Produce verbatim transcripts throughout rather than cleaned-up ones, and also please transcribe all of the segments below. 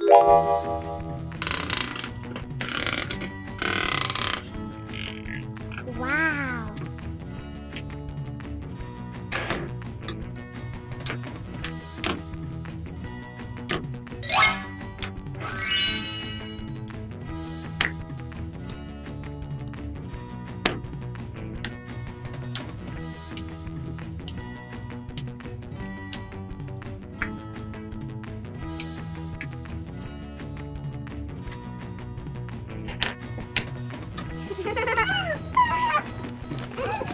와우.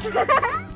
Ha ha ha!